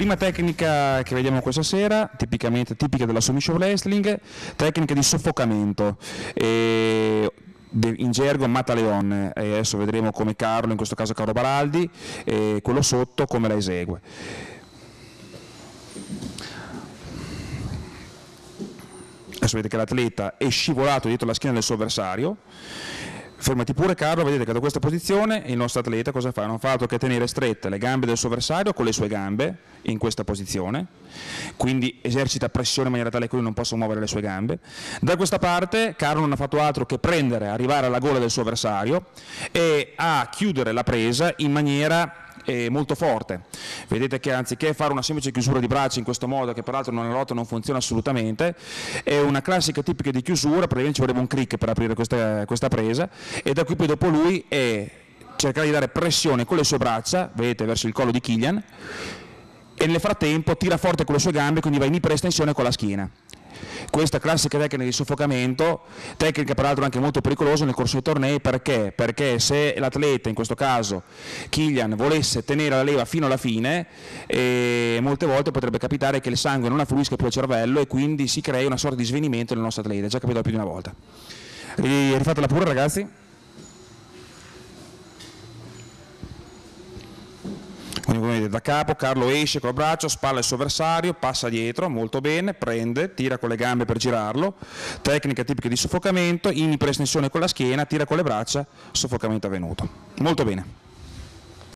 Prima tecnica che vediamo questa sera, tipica della submission wrestling, tecnica di soffocamento. In gergo Mata Leon, e adesso vedremo come Carlo, in questo caso Carlo Baraldi, e quello sotto come la esegue. Adesso vedete che l'atleta è scivolato dietro la schiena del suo avversario. Fermati pure Carlo, vedete che da questa posizione il nostro atleta cosa fa? Non fa altro che tenere strette le gambe del suo avversario con le sue gambe in questa posizione, quindi esercita pressione in maniera tale che lui non possa muovere le sue gambe. Da questa parte Carlo non ha fatto altro che prendere, arrivare alla gola del suo avversario e a chiudere la presa in maniera molto forte. Vedete che anziché fare una semplice chiusura di braccia in questo modo, che peraltro nella lotta non funziona assolutamente, è una classica tipica di chiusura, praticamente ci vorrebbe un crick per aprire questa presa, e da qui poi dopo lui è cercare di dare pressione con le sue braccia, vedete, verso il collo di Killian, e nel frattempo tira forte con le sue gambe, quindi va in iperestensione con la schiena. Questa classica tecnica di soffocamento, tecnica peraltro anche molto pericolosa nel corso dei tornei, perché? Perché se l'atleta, in questo caso Killian, volesse tenere la leva fino alla fine, molte volte potrebbe capitare che il sangue non affluisca più al cervello e quindi si crei una sorta di svenimento nel nostro atleta, già capitato più di una volta. Rifatela pure, ragazzi. Da capo Carlo esce col braccio, spalla il suo avversario, passa dietro, molto bene, prende, tira con le gambe per girarlo, tecnica tipica di soffocamento, in prestensione con la schiena, tira con le braccia, soffocamento avvenuto, molto bene.